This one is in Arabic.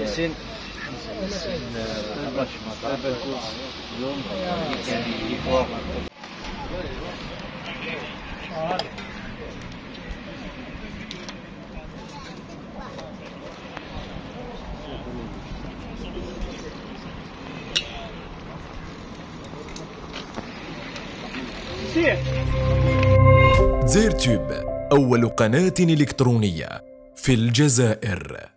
ياسين باش اليوم كان يفوق دزاير تيوب أول قناة إلكترونية في الجزائر.